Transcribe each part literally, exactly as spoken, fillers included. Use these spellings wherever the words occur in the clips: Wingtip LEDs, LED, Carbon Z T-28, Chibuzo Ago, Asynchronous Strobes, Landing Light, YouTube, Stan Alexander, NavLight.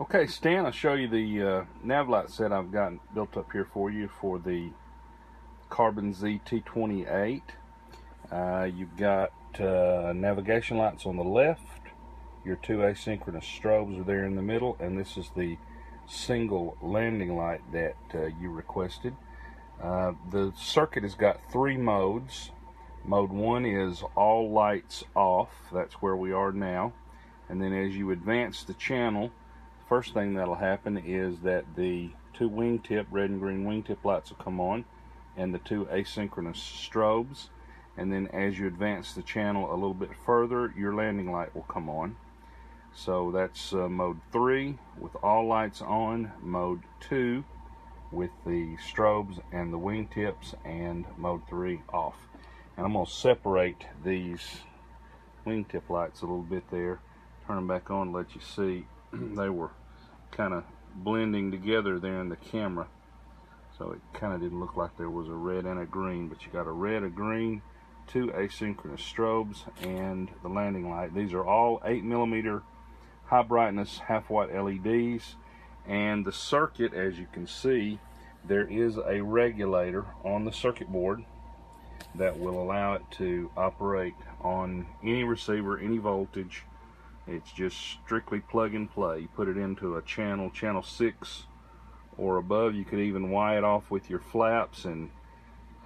Okay, Stan, I'll show you the uh, nav light set I've got built up here for you for the Carbon Z T twenty-eight. Uh, you've got uh, navigation lights on the left, your two asynchronous strobes are there in the middle, and this is the single landing light that uh, you requested. Uh, the circuit has got three modes. Mode one is all lights off, that's where we are now, and then as you advance the channel, first thing that'll happen is that the two wingtip, red and green wingtip lights will come on, and the two asynchronous strobes, and then as you advance the channel a little bit further, your landing light will come on. So that's uh, mode three with all lights on, mode two with the strobes and the wingtips, and mode three off. And I'm going to separate these wingtip lights a little bit there, turn them back on, let you see. They were kind of blending together there in the camera, so it kind of didn't look like there was a red and a green, but you got a red, a green, two asynchronous strobes, and the landing light. These are all eight millimeter high brightness half watt L E Ds, and the circuit, as you can see, there is a regulator on the circuit board that will allow it to operate on any receiver, any voltage. It's just strictly plug and play. You put it into a channel, channel six or above. You could even wire it off with your flaps and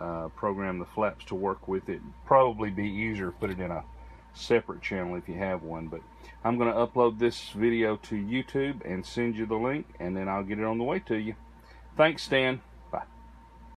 uh, program the flaps to work with it. Probably be easier to put it in a separate channel if you have one. But I'm going to upload this video to YouTube and send you the link, and then I'll get it on the way to you. Thanks, Stan.